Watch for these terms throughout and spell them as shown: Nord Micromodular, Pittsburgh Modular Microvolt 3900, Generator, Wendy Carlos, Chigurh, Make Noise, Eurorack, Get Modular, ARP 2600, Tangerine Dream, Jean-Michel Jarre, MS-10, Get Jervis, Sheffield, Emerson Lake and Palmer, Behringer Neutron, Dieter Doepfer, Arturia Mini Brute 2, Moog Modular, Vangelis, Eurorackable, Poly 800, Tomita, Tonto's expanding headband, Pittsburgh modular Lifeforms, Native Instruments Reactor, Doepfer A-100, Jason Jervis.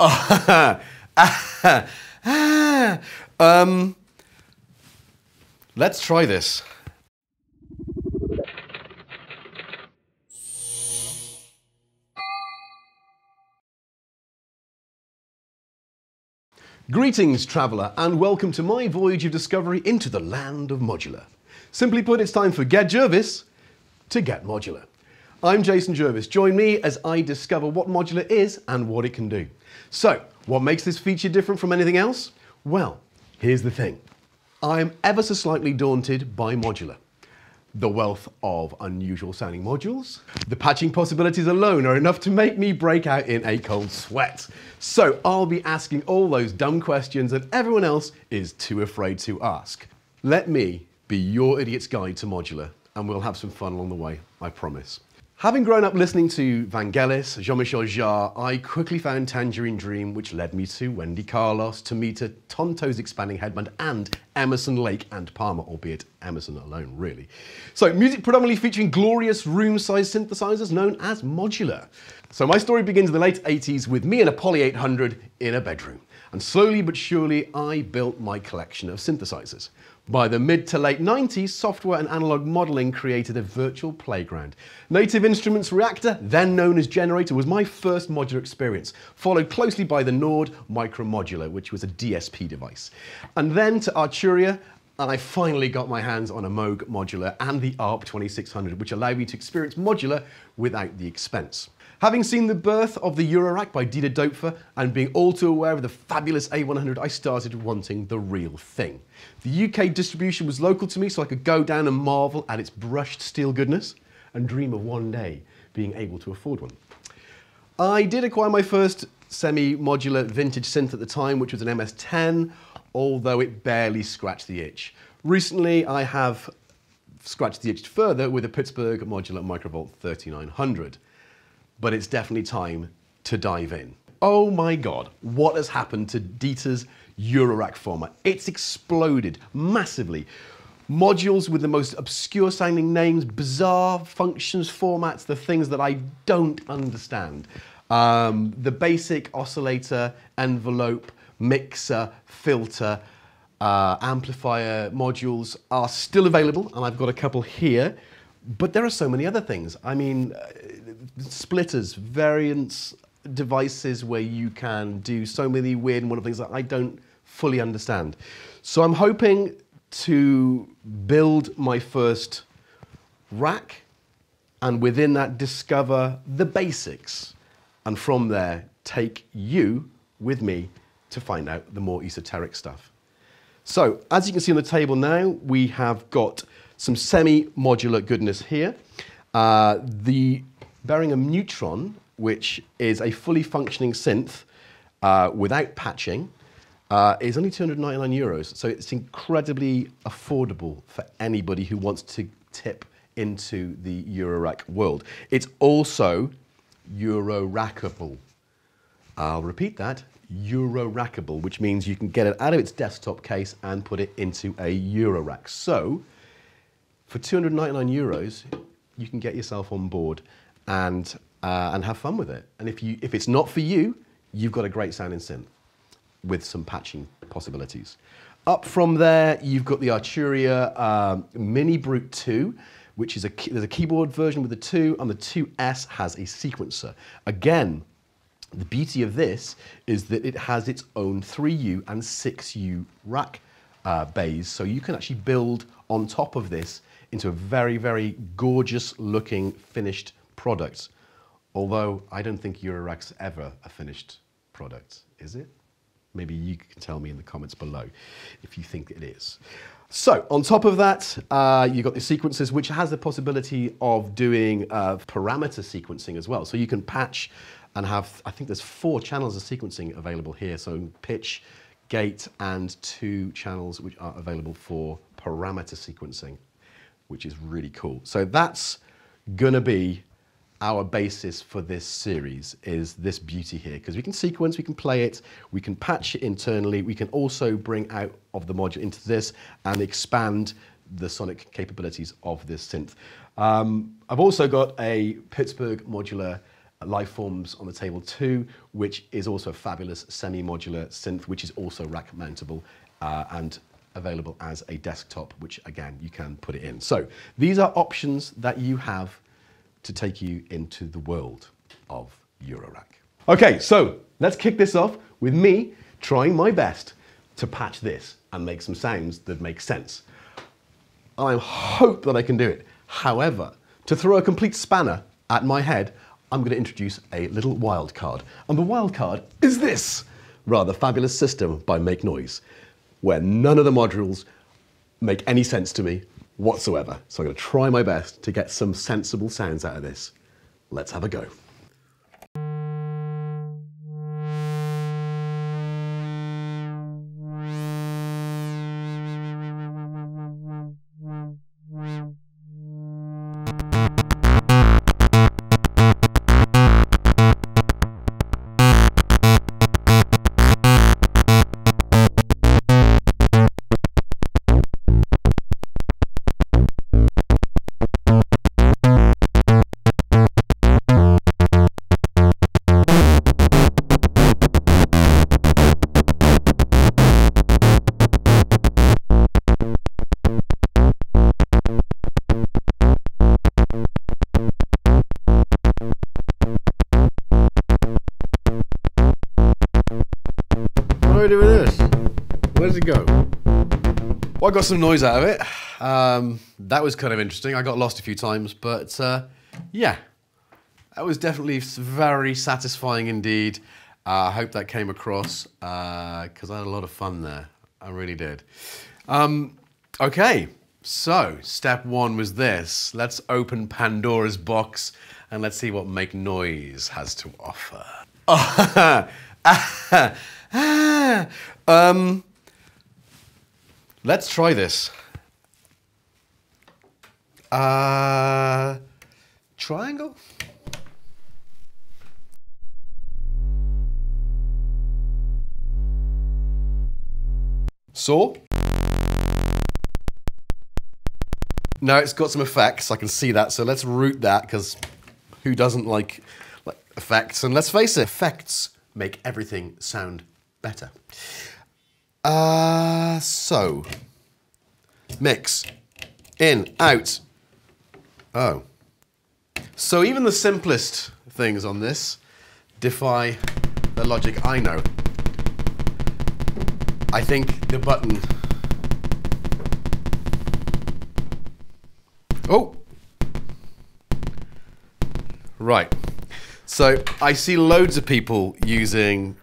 Let's try this. Greetings, traveller, and welcome to my voyage of discovery into the land of modular. Simply put, it's time for Get Jervis to get modular. I'm Jason Jervis. Join me as I discover what modular is and what it can do. So, what makes this feature different from anything else? Well, here's the thing. I'm ever so slightly daunted by modular. The wealth of unusual sounding modules. The patching possibilities alone are enough to make me break out in a cold sweat. So I'll be asking all those dumb questions that everyone else is too afraid to ask. Let me be your idiot's guide to modular, and we'll have some fun along the way, I promise. Having grown up listening to Vangelis, Jean-Michel Jarre, I quickly found Tangerine Dream, which led me to Wendy Carlos, Tomita, Tonto's Expanding Headband, and Emerson Lake and Palmer, albeit Emerson alone, really. So music predominantly featuring glorious room-sized synthesizers known as modular. So my story begins in the late 80s with me and a Poly 800 in a bedroom. And slowly but surely, I built my collection of synthesizers. By the mid to late 90s, software and analog modeling created a virtual playground. Native Instruments Reactor, then known as Generator, was my first modular experience, followed closely by the Nord Micromodular, which was a DSP device. And then to Arturia, and I finally got my hands on a Moog Modular and the ARP 2600, which allowed me to experience modular without the expense. Having seen the birth of the Eurorack by Dieter Doepfer and being all too aware of the fabulous A-100, I started wanting the real thing. The UK distribution was local to me, so I could go down and marvel at its brushed steel goodness and dream of one day being able to afford one. I did acquire my first semi-modular vintage synth at the time, which was an MS-10, although it barely scratched the itch. Recently, I have scratched the itch further with a Pittsburgh Modular Microvolt 3900. But it's definitely time to dive in. Oh my God, what has happened to Dieter's Eurorack format? It's exploded massively. Modules with the most obscure sounding names, bizarre functions, formats, the things that I don't understand. The basic oscillator, envelope, mixer, filter, amplifier modules are still available, and I've got a couple here. But there are so many other things. I mean, splitters, variants, devices where you can do so many weird and wonderful things that I don't fully understand. So I'm hoping to build my first rack and within that discover the basics. And from there, take you with me to find out the more esoteric stuff. So as you can see on the table now, we have got some semi-modular goodness here. The Behringer Neutron, which is a fully functioning synth without patching, is only €299. So it's incredibly affordable for anybody who wants to tip into the Eurorack world. It's also Eurorackable. I'll repeat that, Eurorackable, which means you can get it out of its desktop case and put it into a Eurorack. So, for €299, you can get yourself on board and have fun with it. And if it's not for you, you've got a great sounding synth with some patching possibilities. Up from there, you've got the Arturia Mini Brute 2, which is there's a keyboard version with the 2, and the 2S has a sequencer. Again, the beauty of this is that it has its own 3U and 6U rack bays, so you can actually build on top of this into a very, very gorgeous looking finished product. Although I don't think Eurorack's ever a finished product, is it? Maybe you can tell me in the comments below if you think it is. So on top of that, you've got the sequences, which has the possibility of doing parameter sequencing as well. So you can patch and have, I think there's 4 channels of sequencing available here. So pitch, gate, and 2 channels which are available for parameter sequencing, which is really cool. So that's gonna be our basis for this series, is this beauty here, because we can sequence, we can play it, we can patch it internally, we can also bring out of the module into this and expand the sonic capabilities of this synth. I've also got a Pittsburgh Modular Lifeforms on the table too, which is also a fabulous semi-modular synth, which is also rack mountable and available as a desktop, which again, you can put it in. So these are options that you have to take you into the world of Eurorack. Okay, so let's kick this off with me trying my best to patch this and make some sounds that make sense. I hope that I can do it. However, to throw a complete spanner at my head, I'm going to introduce a little wild card. And the wild card is this rather fabulous system by Make Noise, where none of the modules make any sense to me whatsoever. So I'm going to try my best to get some sensible sounds out of this. Let's have a go. I got some noise out of it. That was kind of interesting. I got lost a few times, but yeah, that was definitely very satisfying indeed. I hope that came across because I had a lot of fun there. I really did. Okay, so step one was this. Let's open Pandora's box and let's see what Make Noise has to offer. Let's try this. Triangle? Saw? Now it's got some effects, I can see that, so let's root that, because who doesn't like effects? And let's face it, effects make everything sound better. So, mix, in, out, oh. So even the simplest things on this defy the logic I know. I think the button. Oh! Right, so I see loads of people using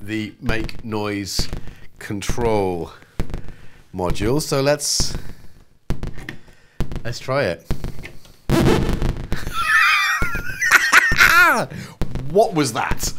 the Make Noise control module, so let's try it. What was that?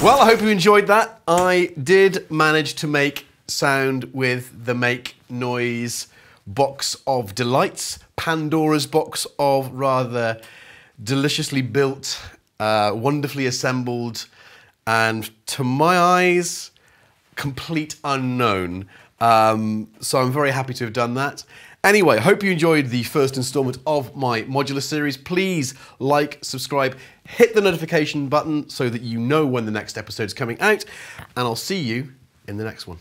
Well, I hope you enjoyed that. I did manage to make sound with the Make Noise box of delights, Pandora's box of rather deliciously built, wonderfully assembled, and to my eyes, complete unknown. So I'm very happy to have done that. Anyway, hope you enjoyed the first installment of my modular series. Please like, subscribe, hit the notification button so that you know when the next episode is coming out, and I'll see you in the next one.